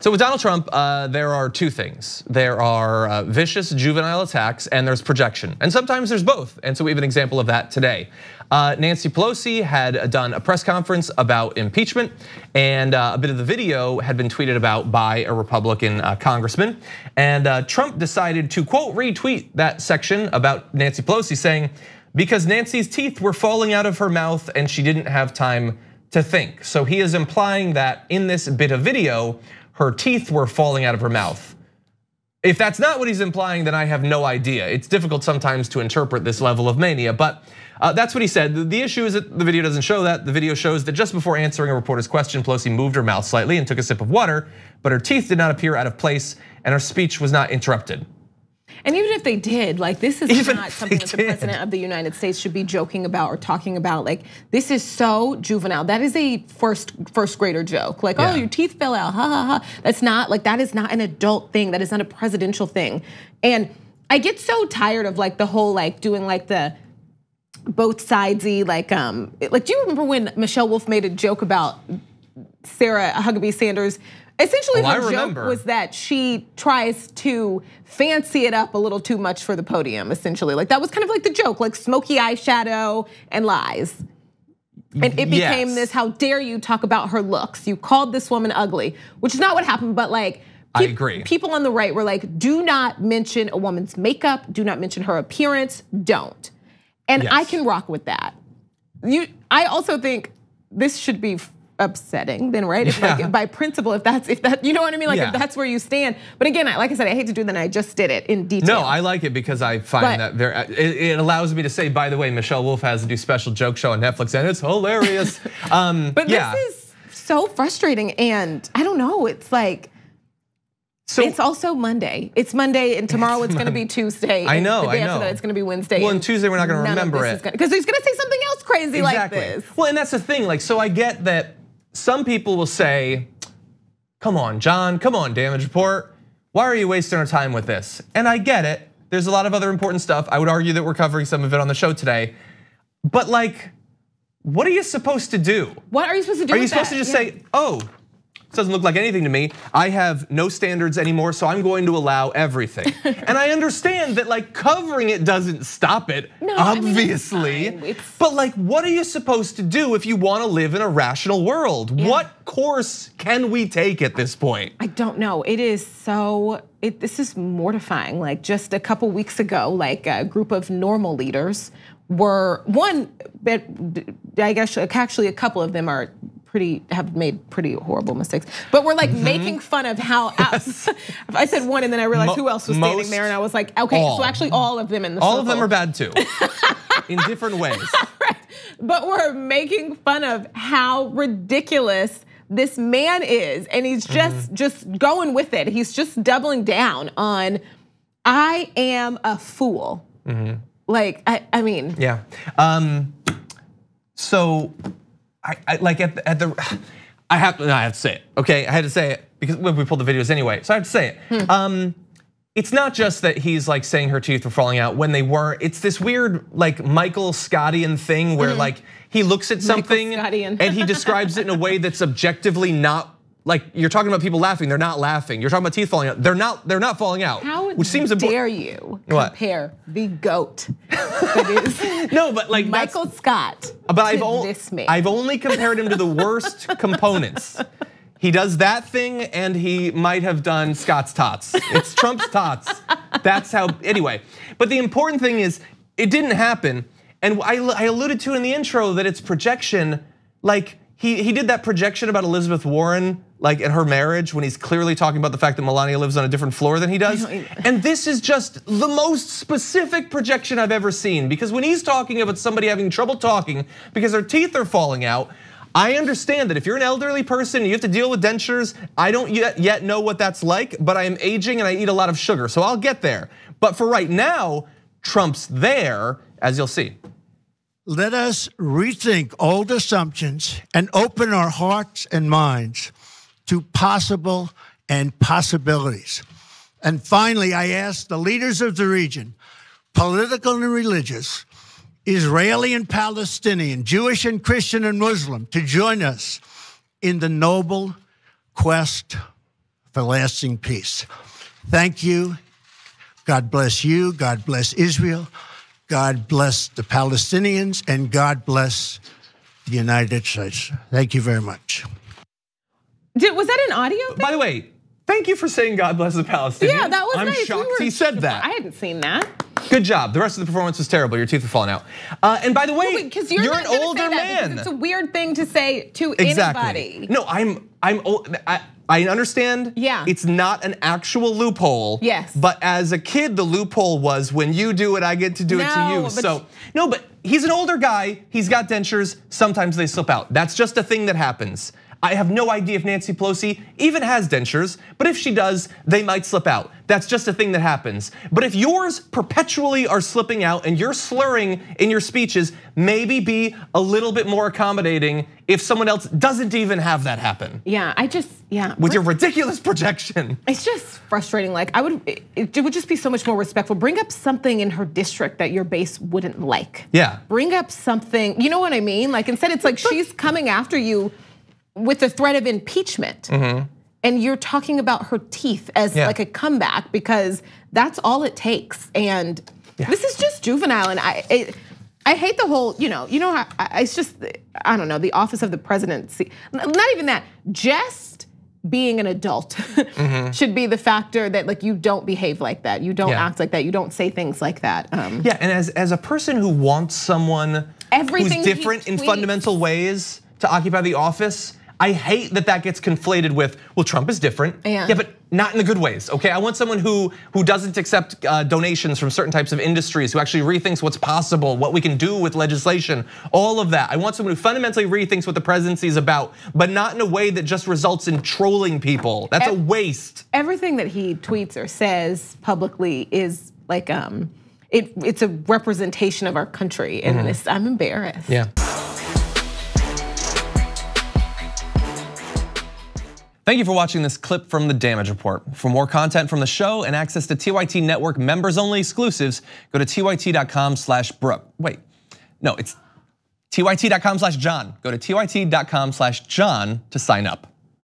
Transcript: So with Donald Trump, there are two things. There are vicious juvenile attacks and there's projection. And sometimes there's both. And so we have an example of that today. Nancy Pelosi had done a press conference about impeachment, and a bit of the video had been tweeted about by a Republican congressman. And Trump decided to, quote, retweet that section about Nancy Pelosi, saying, because Nancy's teeth were falling out of her mouth and she didn't have time to think. So he is implying that in this bit of video, her teeth were falling out of her mouth. If that's not what he's implying, then I have no idea. It's difficult sometimes to interpret this level of mania, but that's what he said. The issue is that the video doesn't show that. The video shows that just before answering a reporter's question, Pelosi moved her mouth slightly and took a sip of water, but her teeth did not appear out of place and her speech was not interrupted. And even if they did, like, this is not something that the president of the United States should be joking about or talking about. Like, this is so juvenile. That is a first grader joke. Like, yeah. Oh, your teeth fell out, ha ha ha. That's not, like, that is not an adult thing. That is not a presidential thing. And I get so tired of like the whole like doing like the both sidesy like do you remember when Michelle Wolf made a joke about Sarah Huggaby Sanders? Essentially, her joke was that she tries to fancy it up a little too much for the podium, essentially. Like, that was kind of like the joke, like smoky eyeshadow and lies. And it became this, how dare you talk about her looks? You called this woman ugly, which is not what happened, but like, I agree. People on the right were like, do not mention a woman's makeup, do not mention her appearance, don't. And I can rock with that. I also think this should be upsetting then, right? If like, by principle, if that, you know what I mean? Like, if that's where you stand. But again, like I said, I hate to do that. I just did it in detail. No, I like it because I find that there, it allows me to say, by the way, Michelle Wolf has a new special joke show on Netflix and it's hilarious. But this is so frustrating, and I don't know, it's like, so it's also Monday. It's Monday, and tomorrow it's going to be Tuesday. I know, I know. The day after that, it's going to be Wednesday. Well, and Tuesday we're not going to remember it, because he's going to say something else crazy like this. Well, and that's the thing. Like, so I get that. Some people will say, come on, John, come on, Damage Report. Why are you wasting our time with this? And I get it. There's a lot of other important stuff. I would argue that we're covering some of it on the show today. But like, what are you supposed to do? What are you supposed to do? Are you supposed to just say, oh, this doesn't look like anything to me. I have no standards anymore, so I'm going to allow everything. And I understand that like covering it doesn't stop it, no, obviously. I mean, but like, what are you supposed to do if you want to live in a rational world? Yeah. What course can we take at this point? I don't know. It is so, this is mortifying. Like, just a couple weeks ago, like a group of normal leaders were I guess actually a couple of them are have made pretty horrible mistakes, but we're like making fun of how I said one, and then I realized who else was standing there, and I was like, okay, so actually all of them in the circle. All of them are bad too, in different ways. Right. But we're making fun of how ridiculous this man is, and he's just going with it. He's just doubling down on, I am a fool. Like, I mean. Yeah, so. I like I have to say it, okay? I had to say it because we pulled the videos anyway, so I have to say it. It's not just that he's like saying her teeth were falling out when they were. It's this weird like Michael Scottian thing where like he looks at something and he describes it in a way that's objectively not, like, you're talking about people laughing, they're not laughing. You're talking about teeth falling out, they're not falling out. How which seems dare you compare the GOAT that is no, but like Michael Scott but I've only compared him to the worst components. He does that thing, and he might have done Scott's tots. It's Trump's tots. That's how, anyway. But the important thing is, it didn't happen. And I alluded to in the intro that it's projection. Like, he did that projection about Elizabeth Warren, like in her marriage, when he's clearly talking about the fact that Melania lives on a different floor than he does. And this is just the most specific projection I've ever seen, because when he's talking about somebody having trouble talking because their teeth are falling out, I understand that if you're an elderly person, you have to deal with dentures. I don't yet know what that's like, but I am aging and I eat a lot of sugar, so I'll get there. But for right now, Trump's there, as you'll see. Let us rethink old assumptions and open our hearts and minds to possible and possibilities. And finally, I ask the leaders of the region, political and religious, Israeli and Palestinian, Jewish and Christian and Muslim, to join us in the noble quest for lasting peace. Thank you. God bless you. God bless Israel. God bless the Palestinians, and God bless the United States. Thank you very much. Was that an audio thing? By the way, thank you for saying God bless the Palestinians. Yeah, that was nice. I'm shocked he said that. I hadn't seen that. Good job. The rest of the performance was terrible. Your teeth are falling out. And by the way, no, you're an older man. It's a weird thing to say to anybody. No, I'm old. I understand. Yeah. It's not an actual loophole. Yes. But as a kid, the loophole was when you do it, I get to do it to you. So no, but he's an older guy. He's got dentures. Sometimes they slip out. That's just a thing that happens. I have no idea if Nancy Pelosi even has dentures, but if she does, they might slip out. That's just a thing that happens. But if yours perpetually are slipping out and you're slurring in your speeches, maybe be a little bit more accommodating if someone else doesn't even have that happen. Yeah, with your ridiculous projection. It's just frustrating. Like, it would just be so much more respectful. Bring up something in her district that your base wouldn't like. Yeah. Bring up something, you know what I mean? Like, instead it's like she's coming after you with the threat of impeachment. Mm-hmm. And you're talking about her teeth as like a comeback, because that's all it takes. And this is just juvenile. And I hate the whole, it's just, I don't know, the office of the presidency. Not even that, just being an adult mm-hmm. should be the factor that, like, you don't behave like that. You don't act like that. You don't say things like that. And as a person who wants someone who's different in fundamental ways to occupy the office, I hate that gets conflated with, well, Trump is different. Yeah, but not in the good ways, okay? I want someone who doesn't accept donations from certain types of industries, who actually rethinks what's possible, what we can do with legislation, all of that. I want someone who fundamentally rethinks what the presidency is about, but not in a way that just results in trolling people. That's a waste. Everything that he tweets or says publicly is like, it's a representation of our country, and mm-hmm. I'm embarrassed. Yeah. Thank you for watching this clip from The Damage Report. For more content from the show and access to TYT Network members only exclusives, go to tyt.com/Brooke. Wait, no, it's tyt.com/John. Go to tyt.com/John to sign up.